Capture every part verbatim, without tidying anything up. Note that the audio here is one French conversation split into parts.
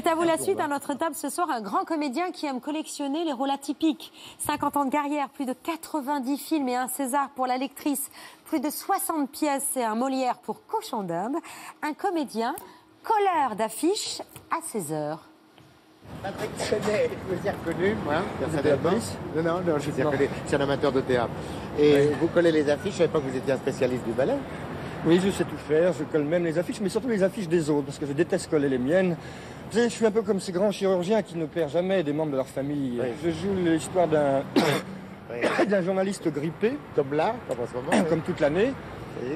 C'est à vous la suite. À notre table ce soir, un grand comédien qui aime collectionner les rôles atypiques. cinquante ans de carrière, plus de quatre-vingt-dix films et un César pour La Lectrice, plus de soixante pièces et un Molière pour Cochon d'Inde. Un comédien, colleur d'affiches à seize heures. Patrick Chesnais, je veux dire connu, moi. Non, non, non, je veux dire connu. C'est un amateur de théâtre. Et oui. Vous collez les affiches, je ne savais pas que vous étiez un spécialiste du ballet. Oui, je sais tout faire, je colle même les affiches, mais surtout les affiches des autres, parce que je déteste coller les miennes. Vous savez, je suis un peu comme ces grands chirurgiens qui ne perdent jamais des membres de leur famille. Oui. Je joue l'histoire d'un oui. journaliste grippé. Comme là, comme en ce moment. Comme oui. toute l'année.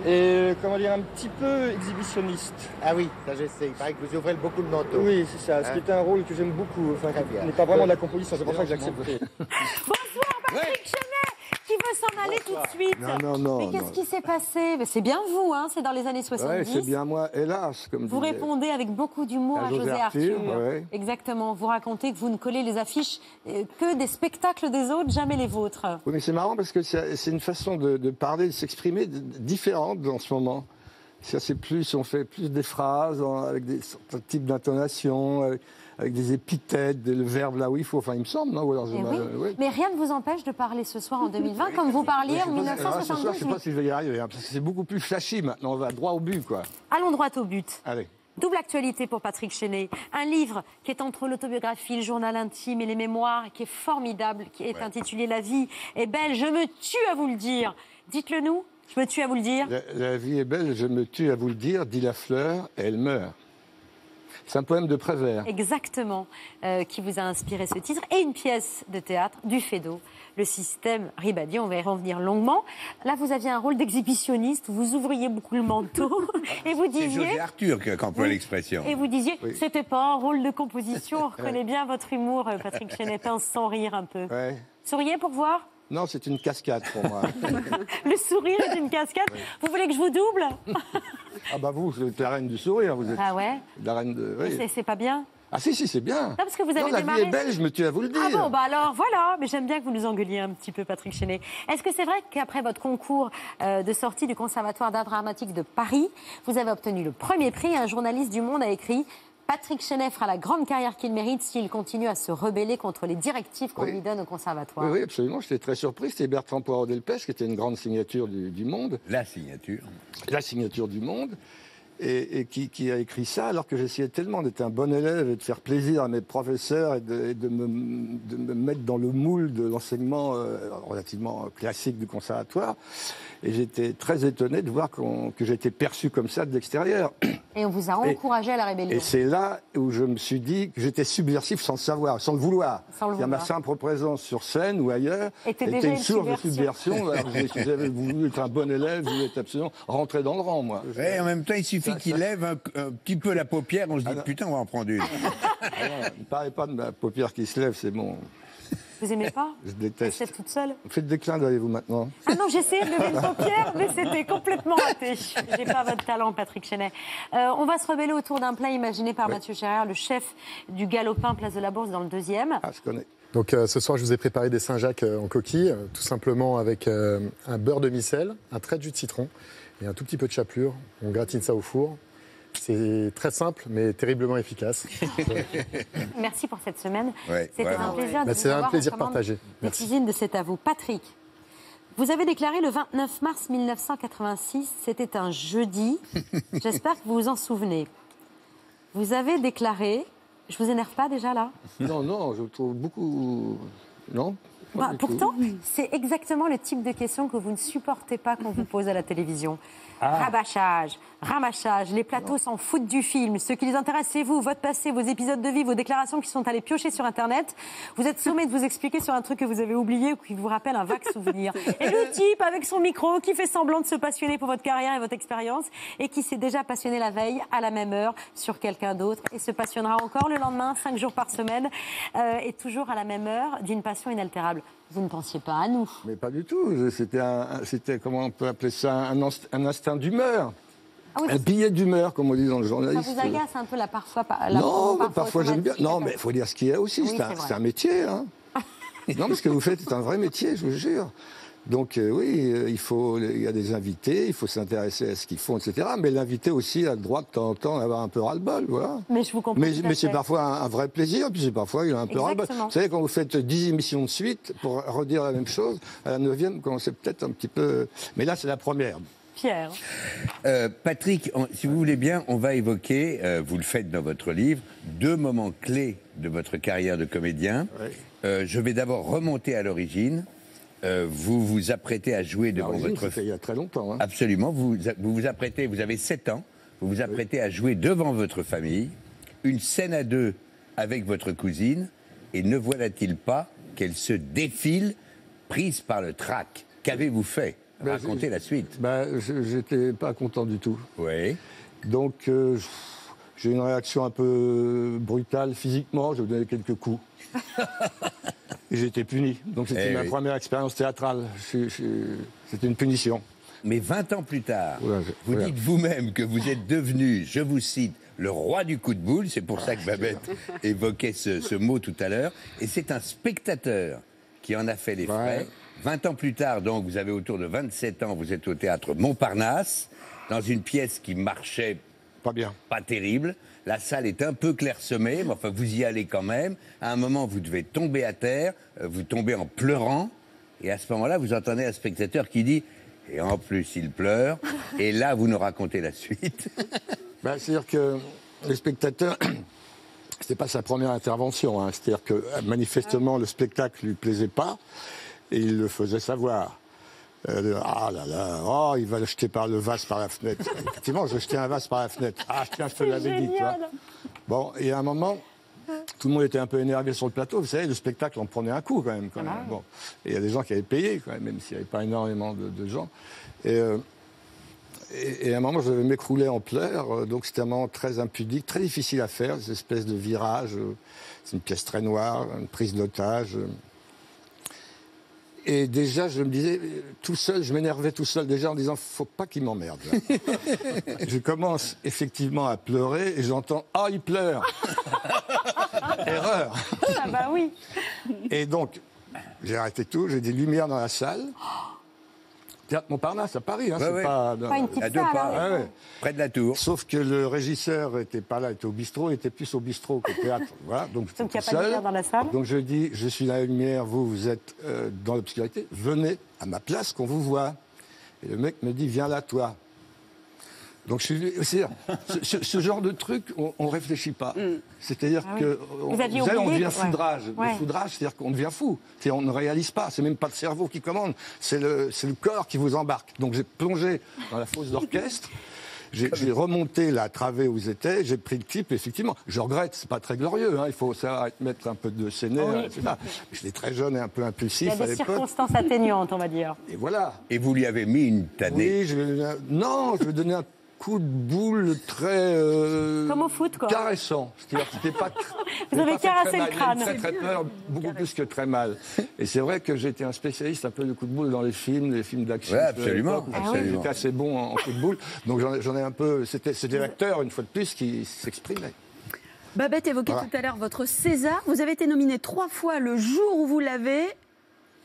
Et, comment dire, un petit peu exhibitionniste. Ah oui, ça je sais. Il paraît que vous ouvrez beaucoup le manteau. Oui, c'est ça. Hein? Ce qui était un rôle que j'aime beaucoup. Enfin, qui n'est pas vraiment de la composition, c'est pour ça que j'accepte. Bonsoir, Patrick Chesnais, qui veut s'en aller tout de suite. Non, non, non. Mais qu'est-ce qui s'est passé? C'est bien vous, hein, c'est dans les années soixante-dix. Oui, c'est bien moi, hélas. Comme vous disait. Répondez avec beaucoup d'humour à, à José Arthur. Arthur. Ouais. Exactement, vous racontez que vous ne collez les affiches que des spectacles des autres, jamais les vôtres. Oui, mais c'est marrant parce que c'est une façon de, de parler, de s'exprimer différente en ce moment. C'est plus, on fait plus des phrases avec des types d'intonation, avec, avec des épithètes, le verbe là où il faut. Enfin, il me semble, non? Ou alors, oui. Euh, oui. Mais rien ne vous empêche de parler ce soir en deux mille vingt comme vous parliez en mille neuf cent soixante-dix-huit. Ce soir, je ne sais pas si je vais y arriver, hein, parce que c'est beaucoup plus flashy maintenant. On va droit au but, quoi. Allons droit au but. Allez. Double actualité pour Patrick Chesnais. Un livre qui est entre l'autobiographie, le journal intime et les mémoires, qui est formidable, qui est ouais. intitulé La vie est belle, je me tue à vous le dire. Dites-le nous. Je me tue à vous le dire. La, la vie est belle, je me tue à vous le dire, dit la fleur, et elle meurt. C'est un poème de Prévert. Exactement, euh, qui vous a inspiré ce titre. Et une pièce de théâtre du Fédo, Le Système Ribadier. On va y revenir longuement. Là, vous aviez un rôle d'exhibitionniste. Vous ouvriez beaucoup le manteau. Et vous disiez... C'est José Arthur qui emploie l'expression. Et vous disiez, oui. c'était pas un rôle de composition. On reconnaît bien votre humour, Patrick Chesnais, sans rire un peu. Ouais. Souriez pour voir? Non, c'est une cascade pour moi. Le sourire est une cascade. Ouais. Vous voulez que je vous double? Ah bah vous, vous êtes la reine du sourire. Vous êtes ah ouais la reine de... Oui. C'est pas bien? Ah si, si, c'est bien. Non, parce que vous avez non, la démarré... vie est belle, je me tue à vous le dire. Ah bon, bah alors, voilà. Mais j'aime bien que vous nous engueuliez un petit peu, Patrick Chesnais. Est-ce que c'est vrai qu'après votre concours euh, de sortie du Conservatoire d'art dramatique de Paris, vous avez obtenu le premier prix? Un journaliste du Monde a écrit... Patrick Chesnais fera la grande carrière qu'il mérite s'il continue à se rebeller contre les directives qu'on oui. lui donne au Conservatoire. Oui, oui absolument. J'étais très surpris. C'était Bertrand Poirot-Delpech, qui était une grande signature du, du Monde. La signature. La signature du Monde. Et, et qui, qui a écrit ça alors que j'essayais tellement d'être un bon élève et de faire plaisir à mes professeurs et de, et de, me, de me mettre dans le moule de l'enseignement euh, relativement classique du Conservatoire. Et j'étais très étonné de voir qu'on, que j'étais perçu comme ça de l'extérieur. Et on vous a encouragé et, à la rébellion. Et c'est là où je me suis dit que j'étais subversif sans le savoir, sans le vouloir. Sans le vouloir. Ma simple présence sur scène ou ailleurs était déjà une source de subversion. Si j'avais voulu être un bon élève, je voulais être absolument rentré dans le rang, moi. Et en même temps, il suffit qu'il lève un, un petit peu la paupière, on se dit ah putain, on va en prendre une. Ah non, ne parlez pas de ma paupière qui se lève, c'est bon. Vous aimez pas? Je déteste. Vous êtes toute seule. Faites des clins d'œil, vous, maintenant. Ah non, j'ai essayé de lever une paupière, mais c'était complètement raté. J'ai pas votre talent, Patrick Chesnais. Euh, on va se rebeller autour d'un plat imaginé par ouais. Mathieu Gérard, le chef du Galopin, place de la Bourse, dans le deuxième. Ah, je connais. Donc, euh, ce soir, je vous ai préparé des Saint-Jacques euh, en coquille, euh, tout simplement avec euh, un beurre de micelle, un trait de jus de citron et un tout petit peu de chapelure. On gratine ça au four. C'est très simple, mais terriblement efficace. Merci pour cette semaine. Ouais, C'était ouais, un ouais. plaisir de bah, vous avoir un plaisir partagé. Merci. La cuisine de C'est à vous. Patrick, vous avez déclaré le vingt-neuf mars mille neuf cent quatre-vingt-six, c'était un jeudi. J'espère que vous vous en souvenez. Vous avez déclaré... Je vous énerve pas déjà, là? Non, non, je trouve beaucoup... Non bah, Pourtant, c'est exactement le type de questions que vous ne supportez pas qu'on vous pose à la télévision. Ah. Rabâchage, ramachage, les plateaux s'en foutent du film. Ce qui les intéresse, c'est vous, votre passé, vos épisodes de vie, vos déclarations qui sont allées piocher sur Internet. Vous êtes sommé de vous expliquer sur un truc que vous avez oublié ou qui vous rappelle un vague souvenir. Et le type avec son micro qui fait semblant de se passionner pour votre carrière et votre expérience et qui s'est déjà passionné la veille à la même heure sur quelqu'un d'autre et se passionnera encore le lendemain, cinq jours par semaine euh, et toujours à la même heure d'une passion inaltérable. Vous ne pensiez pas à nous? Mais pas du tout. C'était, comment on peut appeler ça, un, inst un instinct d'humeur. Ah oui, un billet d'humeur, comme on dit dans le journalisme. Ça vous agace un peu, là, parfois par... la Non, parfois, parfois j'aime bien. Non, mais il faut dire ce qu'il y a aussi. Oui, c'est un, un métier. Hein. Non, mais ce que vous faites est un vrai métier, je vous jure. Donc euh, oui, euh, il faut, il y a des invités, il faut s'intéresser à ce qu'ils font, et cetera. Mais l'invité aussi a le droit de temps en temps d'avoir un peu ras-le-bol, voilà. Mais je vous comprends. Mais, mais c'est parfois un, un vrai plaisir, puis c'est parfois il a un peu ras-le-bol. Vous savez, quand vous faites dix émissions de suite pour redire la même chose, à la neuvième, quand c'est peut-être un petit peu... Mais là, c'est la première. Pierre. Euh, Patrick, on, si vous voulez bien, on va évoquer, euh, vous le faites dans votre livre, deux moments clés de votre carrière de comédien. Oui. Euh, je vais d'abord remonter à l'origine. Euh, vous vous apprêtez à jouer devant votre... Fait il y a très longtemps. Hein. Absolument. Vous, vous vous apprêtez, vous avez sept ans, vous vous apprêtez oui. à jouer devant votre famille, une scène à deux avec votre cousine, et ne voilà-t-il pas qu'elle se défile, prise par le trac. Qu'avez-vous fait? Ben, racontez la suite. Ben, j'étais pas content du tout. Oui. Donc, euh, j'ai une réaction un peu brutale physiquement, je vous donnais quelques coups. J'ai été puni. Donc c'était eh ma oui. première expérience théâtrale. C'était une punition. Mais vingt ans plus tard, ouais, je... vous ouais. dites vous-même que vous êtes devenu, je vous cite, le roi du coup de boule. C'est pour ça que Babette évoquait ce, ce mot tout à l'heure. Et c'est un spectateur qui en a fait les frais. Ouais. vingt ans plus tard, donc, vous avez autour de vingt-sept ans, vous êtes au théâtre Montparnasse, dans une pièce qui marchait pas bien, pas terrible. La salle est un peu clairsemée, mais enfin, vous y allez quand même. À un moment, vous devez tomber à terre, vous tombez en pleurant. Et à ce moment-là, vous entendez un spectateur qui dit « Et en plus, il pleure. » Et là, vous nous racontez la suite. Ben, c'est-à-dire que le spectateur, c'était pas sa première intervention. Hein. C'est-à-dire que, manifestement, le spectacle lui plaisait pas. Et il le faisait savoir. Euh, ah là là, oh, il va le jeter par le vase par la fenêtre. Effectivement, je jetais un vase par la fenêtre. Ah, tiens, je te l'avais dit, tu vois. Bon, et à un moment, tout le monde était un peu énervé sur le plateau. Vous savez, le spectacle en prenait un coup, quand même. Quand même. Bon. Et il y a des gens qui avaient payé, quand même, même s'il n'y avait pas énormément de, de gens. Et, euh, et, et à un moment, je m'écroulais en pleurs. Donc, c'était un moment très impudique, très difficile à faire, cette espèce de virage. C'est une pièce très noire, une prise d'otage. Et déjà, je me disais, tout seul, je m'énervais tout seul, déjà en disant, faut pas qu'il m'emmerde. Je commence effectivement à pleurer et j'entends, ah, il pleure. Erreur. Ah bah oui. Et donc, j'ai arrêté tout, j'ai des lumières dans la salle. Théâtre Montparnasse, à Paris, hein, bah c'est ouais. pas... pas une petite à deux salle, pas, hein, ouais, ouais. près de la tour. Sauf que le régisseur était pas là, était au bistrot, il était plus au bistrot qu'au théâtre. Voilà, donc il n'y a seul. Pas de lumière dans la salle. Donc je dis, je suis dans la lumière, vous, vous êtes euh, dans l'obscurité, venez à ma place qu'on vous voit. Et le mec me dit, viens là, toi. Donc je suis... C'est-à-dire, ce, ce genre de truc, on ne réfléchit pas. Mm. C'est-à-dire ah, que... On, vous aviez vous savez, oublié, on devient ouais. foudrage. Ouais. Le foudrage, c'est-à-dire qu'on devient fou. C'est-à-dire on ne réalise pas. C'est même pas le cerveau qui commande. C'est le, c'est le corps qui vous embarque. Donc j'ai plongé dans la fosse d'orchestre. J'ai remonté la travée où ils étaient, j'ai pris le type, effectivement. Je regrette, c'est pas très glorieux, hein, il faut savoir mettre un peu de sénère, oui. et cetera. J'étais très jeune et un peu impulsif à l'époque. Il y a des circonstances atténuantes, on va dire. Et voilà. Et vous lui avez mis une tannée. Oui, je lui ai donné un... Non, je lui ai donné un coup de boule très... Euh... Comme au foot, quoi. Caressant. C'est-à-dire que c'était pas... Vous avez caressé le crâne. Très, très peur, beaucoup carré. Plus que très mal. Et c'est vrai que j'étais un spécialiste un peu de coup de boule dans les films, les films d'action. Ouais, absolument. absolument. J'étais assez bon en coup de boule. Donc j'en ai un peu... C'était l'acteur, une fois de plus, qui s'exprimait. Babette évoquait voilà. tout à l'heure votre César. Vous avez été nominé trois fois le jour où vous l'avez.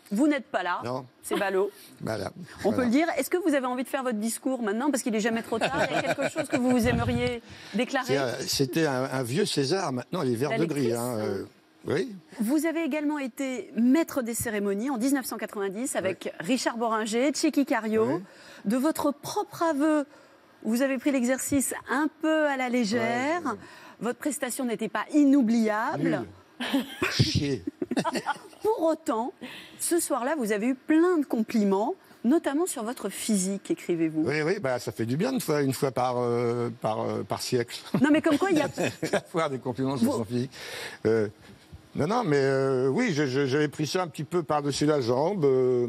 Vous n'êtes pas là, c'est ballot. Voilà. On voilà. peut le dire. Est-ce que vous avez envie de faire votre discours maintenant? Parce qu'il n'est jamais trop tard. Il y a quelque chose que vous aimeriez déclarer? C'était un, un vieux César, maintenant il est vert de gris. Hein. Euh, oui. Vous avez également été maître des cérémonies en mille neuf cent quatre-vingt-dix avec ouais. Richard Boringer, Tchéky Karyo. Ouais. De votre propre aveu, vous avez pris l'exercice un peu à la légère. Ouais, ouais. Votre prestation n'était pas inoubliable. Nul. Chier. Pour autant, ce soir-là, vous avez eu plein de compliments, notamment sur votre physique, écrivez-vous. Oui, oui, bah, ça fait du bien une fois, une fois par, euh, par, euh, par siècle. Non, mais comme quoi il y a... Avoir des compliments sur vous... son physique. Euh, non, non, mais euh, oui, j'avais pris ça un petit peu par-dessus la jambe... Euh...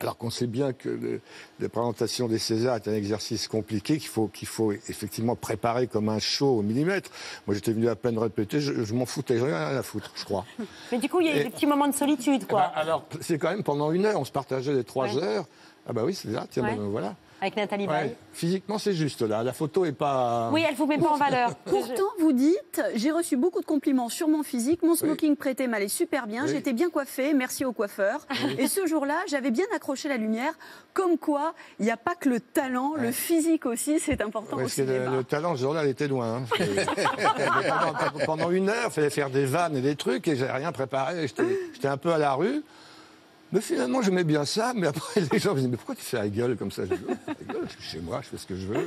Alors qu'on sait bien que le, la présentation des Césars est un exercice compliqué qu'il faut, qu'il faut effectivement préparer comme un show au millimètre. Moi, j'étais venu à peine répéter, je, je m'en foutais, je n'ai rien à la foutre, je crois. Mais du coup, il y a eu des petits moments de solitude, quoi. Bah, alors, c'est quand même pendant une heure, on se partageait les trois ouais. heures. Ah bah oui, c'est ça, tiens, ouais. ben, voilà. avec Nathalie Baye. Ouais. Physiquement, c'est juste là. La photo est pas... Oui, elle vous met pas en valeur. Pourtant, vous dites, j'ai reçu beaucoup de compliments sur mon physique, mon smoking oui. prêté m'allait super bien, oui. j'étais bien coiffée, merci au coiffeur. Oui. Et ce jour-là, j'avais bien accroché la lumière. Comme quoi, il n'y a pas que le talent, ouais. le physique aussi, c'est important oui, au cinéma. Le, le talent, ce jour-là, elle était loin. Hein. pendant, pendant une heure, il fallait faire des vannes et des trucs, et j'avais rien préparé. J'étais un peu à la rue. Mais finalement, j'aimais bien ça, mais après, les gens me disaient « Mais pourquoi tu fais la gueule comme ça ?» Je dis oh, « Je fais la gueule, je suis chez moi, je fais ce que je veux. »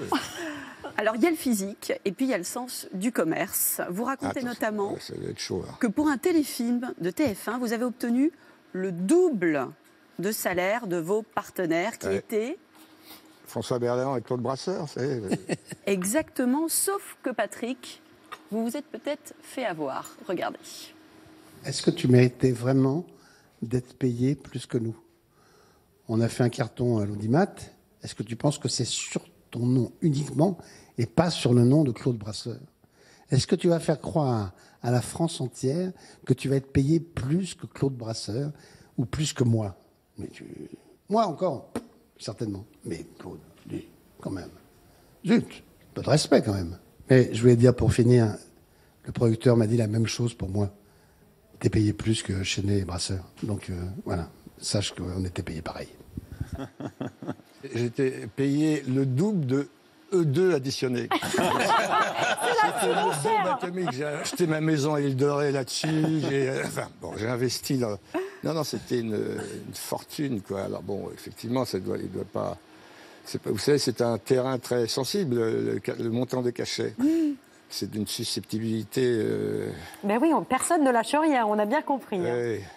Alors, il y a le physique, et puis il y a le sens du commerce. Vous racontez Attends, notamment ouais, ça va être chaud, là. Que pour un téléfilm de T F un, vous avez obtenu le double de salaire de vos partenaires, qui ouais. étaient... François Berléand et Claude Brasseur, c'est... Exactement, sauf que Patrick, vous vous êtes peut-être fait avoir. Regardez. Est-ce que tu méritais vraiment d'être payé plus que nous? On a fait un carton à l'audimat. Est-ce que tu penses que c'est sur ton nom uniquement et pas sur le nom de Claude Brasseur? Est-ce que tu vas faire croire à la France entière que tu vas être payé plus que Claude Brasseur ou plus que moi? Mais tu... Moi encore, certainement. Mais Claude, lui, quand même. Zut, pas de respect quand même. Mais je voulais dire pour finir, le producteur m'a dit la même chose pour moi. T'es payé plus que Chesnais et Brasseur. Donc euh, voilà, sache qu'on était payé pareil. J'étais payé le double de E deux additionné. C'est la bombe atomique. J'ai acheté ma maison à l'île de Ré là-dessus. J'ai euh, enfin, bon, investi dans... Non, non, c'était une, une fortune, quoi. Alors bon, effectivement, ça doit, il doit pas... pas... Vous savez, c'est un terrain très sensible, le, le montant des cachets. Mm. C'est d'une susceptibilité... Euh... Ben oui, on, personne ne lâche rien, on a bien compris. Ouais. Hein.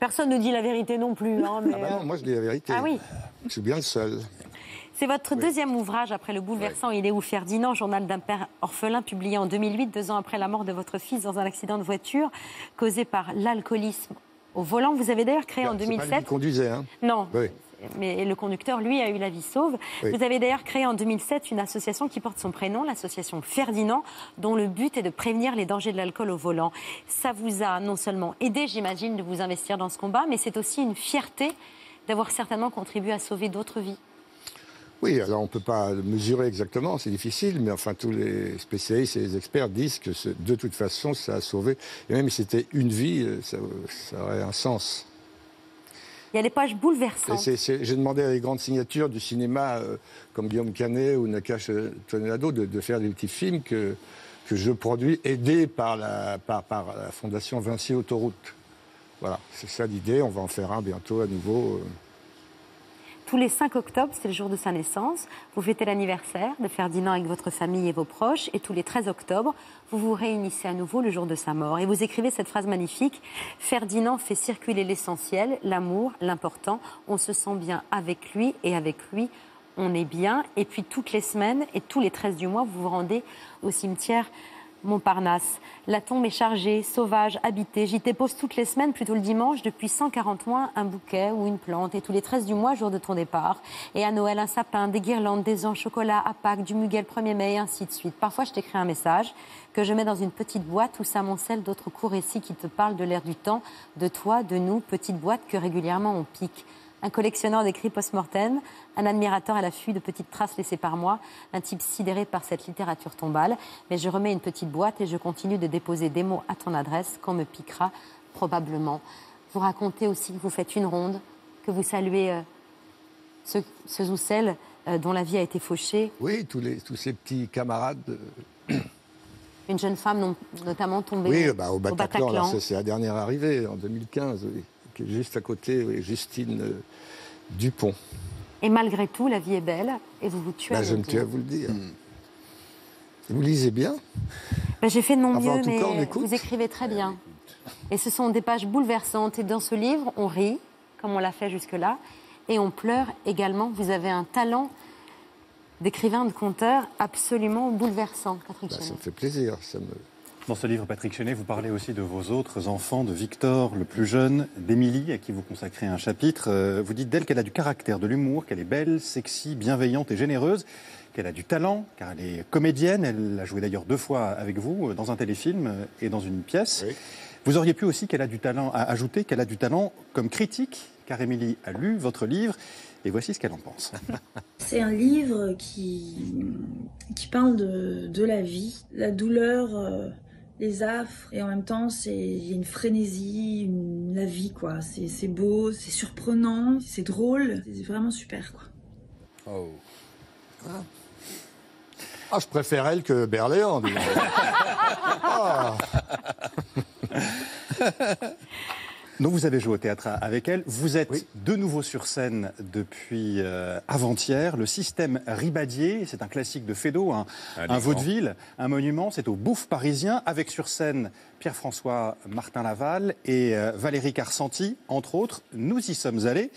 Personne ne dit la vérité non plus. Hein, mais... Ah ben non, moi je dis la vérité. Ah oui. Je suis bien le seul. C'est votre oui. deuxième ouvrage après le bouleversant ouais. Il est où Ferdinand, journal d'un père orphelin, publié en deux mille huit, deux ans après la mort de votre fils dans un accident de voiture causé par l'alcoolisme au volant. Vous avez d'ailleurs créé ben, en deux mille sept... C'est pas lui qui conduisait, hein. Non. Oui. Mais le conducteur, lui, a eu la vie sauve. Oui. Vous avez d'ailleurs créé en deux mille sept une association qui porte son prénom, l'association Ferdinand, dont le but est de prévenir les dangers de l'alcool au volant. Ça vous a non seulement aidé, j'imagine, de vous investir dans ce combat, mais c'est aussi une fierté d'avoir certainement contribué à sauver d'autres vies. Oui, alors on ne peut pas le mesurer exactement, c'est difficile, mais enfin tous les spécialistes et les experts disent que de toute façon, ça a sauvé. Et même si c'était une vie, ça, ça aurait un sens. Il y a des pages bouleversantes. J'ai demandé à les grandes signatures du cinéma, euh, comme Guillaume Canet ou Nakache Tounonado, de, de faire des petits films que, que je produis, aidés par la, par, par la fondation Vinci Autoroute. Voilà, c'est ça l'idée. On va en faire un bientôt à nouveau. Tous les cinq octobre, c'est le jour de sa naissance. Vous fêtez l'anniversaire de Ferdinand avec votre famille et vos proches. Et tous les treize octobre, vous vous réunissez à nouveau le jour de sa mort. Et vous écrivez cette phrase magnifique. Ferdinand fait circuler l'essentiel, l'amour, l'important. On se sent bien avec lui et avec lui, on est bien. Et puis toutes les semaines et tous les treize du mois, vous vous rendez au cimetière Montparnasse. La tombe est chargée, sauvage, habitée. J'y dépose toutes les semaines, plutôt le dimanche, depuis cent quarante mois, un bouquet ou une plante. Et tous les treize du mois, jour de ton départ. Et à Noël, un sapin, des guirlandes, des anges, chocolat, à Pâques, du Muguet, le premier mai, et ainsi de suite. Parfois, je t'écris un message que je mets dans une petite boîte où s'amoncellent d'autres courts récits qui te parlent de l'air du temps, de toi, de nous, petite boîte que régulièrement on pique. Un collectionneur d'écrits post-mortem, un admirateur à l'affût de petites traces laissées par moi, un type sidéré par cette littérature tombale. Mais je remets une petite boîte et je continue de déposer des mots à ton adresse qu'on me piquera probablement. Vous racontez aussi que vous faites une ronde, que vous saluez euh, ceux, ceux ou celles euh, dont la vie a été fauchée. Oui, tous, les, tous ces petits camarades... Euh... Une jeune femme non, notamment tombée oui, bah, au Bataclan. Au Bataclan. C'est la dernière arrivée, en deux mille quinze, oui. Qui est juste à côté, oui, Justine euh, Dupont. Et malgré tout, la vie est belle et vous vous tuez. Bah, je me tue à vous le dire. Mmh. Vous lisez bien. Bah, j'ai fait de mon enfin, mieux, mais cas, vous écrivez très bien. Et ce sont des pages bouleversantes. Et dans ce livre, on rit, comme on l'a fait jusque-là, et on pleure également. Vous avez un talent d'écrivain, de conteur absolument bouleversant, Patrick Chesnais. Bah, ça me fait plaisir, ça me... Dans ce livre, Patrick Chesnais, vous parlez aussi de vos autres enfants, de Victor, le plus jeune, d'Émilie, à qui vous consacrez un chapitre. Vous dites d'elle qu'elle a du caractère, de l'humour, qu'elle est belle, sexy, bienveillante et généreuse, qu'elle a du talent, car elle est comédienne. Elle a joué d'ailleurs deux fois avec vous, dans un téléfilm et dans une pièce. Oui. Vous auriez pu aussi qu'elle a du talent à ajouter, qu'elle a du talent comme critique, car Émilie a lu votre livre et voici ce qu'elle en pense. C'est un livre qui, qui parle de, de la vie, la douleur, euh, les affres, et en même temps c'est il y a une frénésie, une, la vie quoi. C'est beau, c'est surprenant, c'est drôle, c'est vraiment super quoi. Oh. Ah. Ah, je préfère elle que Berléand. Ah. Donc vous avez joué au théâtre avec elle. Vous êtes oui. de nouveau sur scène depuis euh, avant-hier. Le Système Ribadier, c'est un classique de Fédo, un, un vaudeville, un monument. C'est au Bouffe parisien, avec sur scène Pierre-François Martin Laval et euh, Valérie Carsenti, entre autres. Nous y sommes allés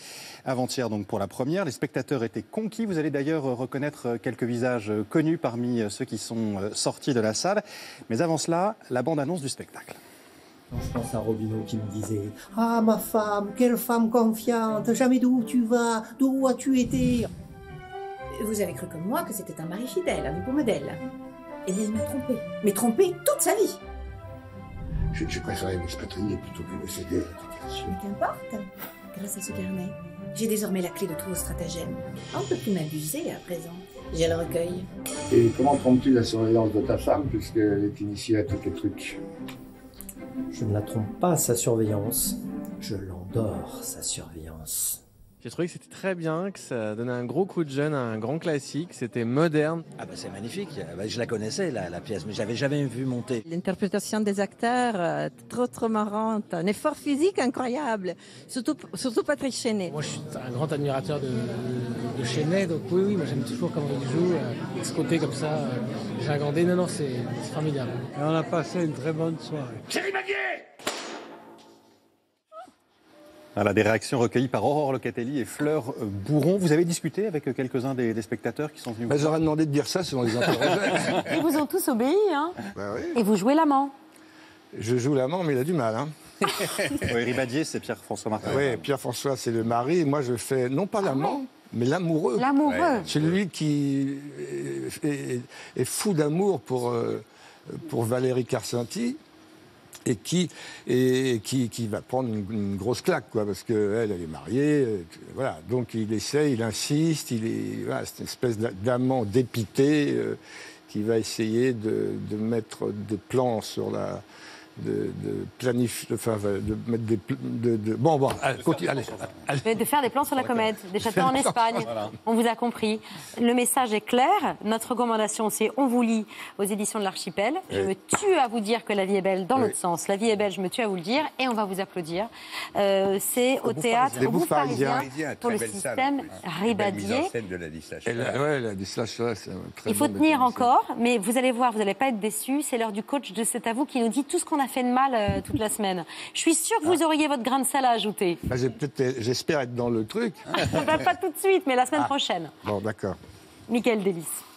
avant-hier, donc pour la première. Les spectateurs étaient conquis. Vous allez d'ailleurs reconnaître quelques visages connus parmi ceux qui sont sortis de la salle. Mais avant cela, la bande-annonce du spectacle. Je pense à Robineau qui me disait « Ah, ma femme, quelle femme confiante, jamais d'où tu vas, d'où as-tu été ?» Vous avez cru comme moi que c'était un mari fidèle, un beau modèle. Et elle m'a trompée, mais trompée toute sa vie. Je, je préférais m'expatrier plutôt que de céder à la tentation. Mais qu'importe, grâce à ce carnet, j'ai désormais la clé de tous nos stratagèmes. On ne peut plus m'abuser à présent. J'ai le recueil. Et comment trompes-tu la surveillance de ta femme, puisqu'elle est initiée à tous les trucs? Je ne la trompe pas, sa surveillance. Je l'endors, sa surveillance. J'ai trouvé que c'était très bien, que ça donnait un gros coup de jeune à un grand classique. C'était moderne. Ah bah c'est magnifique. Bah je la connaissais, la, la pièce, mais je l'avais jamais vue monter. L'interprétation des acteurs, euh, trop, trop marrante. Un effort physique incroyable. Surtout, surtout Patrick Chesnais. Moi, je suis un grand admirateur de, de, de Chesnais. Donc oui, oui, moi j'aime toujours comment il joue. Euh, de ce côté comme ça, euh, gingandé. Non, non, c'est formidable. Et on a passé une très bonne soirée. C'est Ribadier! Voilà, des réactions recueillies par Aurore Locatelli et Fleur Bourron. Vous avez discuté avec quelques-uns des, des spectateurs qui sont venus vous... J'aurais demandé de dire ça selon les interrogations. Ils vous ont tous obéi, hein. Ben oui. Et vous jouez l'amant. Je joue l'amant, mais il a du mal, hein. Oui, Ribadier, c'est Pierre-François Martin. Oui, Pierre-François, c'est le mari. Et moi, je fais non pas l'amant, ah ouais, mais l'amoureux. L'amoureux. Ouais. Celui qui est, est, est fou d'amour pour, euh, pour Valérie Carsenti. Et qui, et qui, qui va prendre une, une grosse claque, quoi, parce qu'elle, elle est mariée, euh, voilà. Donc il essaie, il insiste, il est, voilà, c'est une espèce d'amant dépité euh, qui va essayer de, de mettre des plans sur la... de, de planifier, enfin, de mettre des... De, de, bon, bon, allez, de continue, allez, allez, allez. De faire des plans sur la comète, des châteaux en Espagne, voilà. On vous a compris. Le message est clair, notre recommandation c'est on vous lit aux éditions de l'Archipel. Oui. Je me tue à vous dire que la vie est belle dans oui. l'autre sens. La vie est belle, je me tue à vous le dire et on va vous applaudir. Euh, c'est au, au théâtre, au Bouffe parisien, parisien pour le Système Ribadier. Il faut tenir encore, mais vous allez voir, vous n'allez pas être déçus. C'est l'heure du coach de C'est à vous qui nous dit tout ce qu'on a a fait de mal euh, toute la semaine. Je suis sûre que vous auriez votre grain de sel à ajouter. Bah, j'espère être dans le truc. Pas tout de suite, mais la semaine ah. prochaine. Bon, d'accord. Michael Délice.